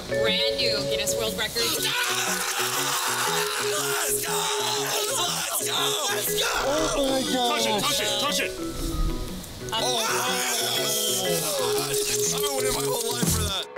a brand new Guinness World Records. Let's go! Let's go! Let's go! Oh my God. Touch it, touch it, touch it! Oh, I waited my whole life for that.